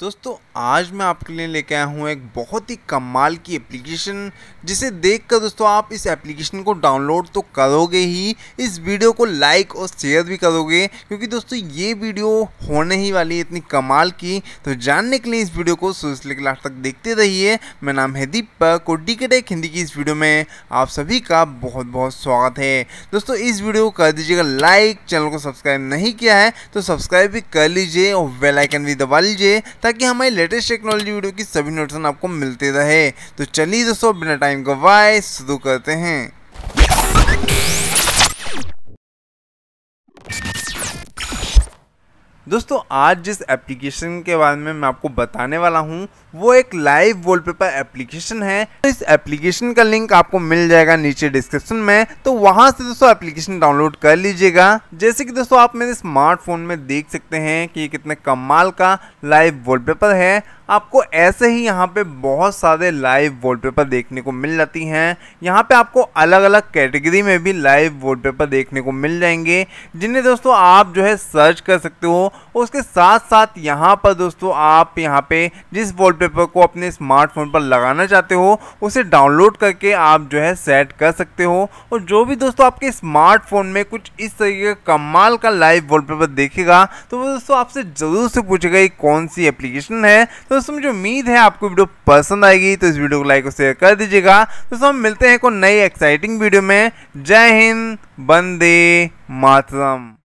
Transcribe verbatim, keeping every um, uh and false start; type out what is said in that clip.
दोस्तों आज मैं आपके लिए लेके आया हूँ एक बहुत ही कमाल की एप्लीकेशन, जिसे देखकर दोस्तों आप इस एप्लीकेशन को डाउनलोड तो करोगे ही, इस वीडियो को लाइक और शेयर भी करोगे, क्योंकि दोस्तों ये वीडियो होने ही वाली है इतनी कमाल की। तो जानने के लिए इस वीडियो को शुरू से लेकर लास्ट तक देखते रहिए। मेरा नाम है दीपक और डी के टेक हिंदी की इस वीडियो में आप सभी का बहुत बहुत स्वागत है। दोस्तों इस वीडियो को कर दीजिएगा लाइक, चैनल को सब्सक्राइब नहीं किया है तो सब्सक्राइब भी कर लीजिए और बेल आइकन भी दबा लीजिए ताकि हमारी लेटेस्ट टेक्नोलॉजी वीडियो की सभी नोटिफिकेशन आपको मिलते रहे। तो चलिए दोस्तों बिना टाइम गवाए शुरू करते हैं। दोस्तों आज जिस एप्लीकेशन के बारे में मैं आपको बताने वाला हूं वो एक लाइव वॉलपेपर एप्लीकेशन है। तो इस एप्लीकेशन का लिंक आपको मिल जाएगा नीचे डिस्क्रिप्शन में, तो वहां से दोस्तों एप्लीकेशन डाउनलोड कर लीजिएगा। जैसे कि दोस्तों आप मेरे स्मार्टफोन में देख सकते हैं कि ये कितने कमाल का लाइव वॉलपेपर है। आपको ऐसे ही यहाँ पे बहुत सारे लाइव वॉलपेपर देखने को मिल जाती हैं। यहाँ पे आपको अलग अलग कैटेगरी में भी लाइव वॉलपेपर देखने को मिल जाएंगे, जिन्हें दोस्तों आप जो है सर्च कर सकते हो। उसके साथ साथ यहाँ पर दोस्तों आप यहाँ पे जिस वॉलपेपर को अपने स्मार्टफोन पर लगाना चाहते हो उसे डाउनलोड करके आप जो है सेट कर सकते हो। और जो भी दोस्तों आपके स्मार्टफोन में कुछ इस तरीके का कमाल का लाइव वॉलपेपर देखेगा तो वो दोस्तों आपसे ज़रूर से पूछेगा ये कौन सी एप्लीकेशन है। तो दोस्तों मुझे उम्मीद है आपको वीडियो पसंद आएगी, तो इस वीडियो को लाइक और शेयर कर दीजिएगा। दोस्तों हम मिलते हैं एक नई एक्साइटिंग वीडियो में। जय हिंद, वंदे मातरम।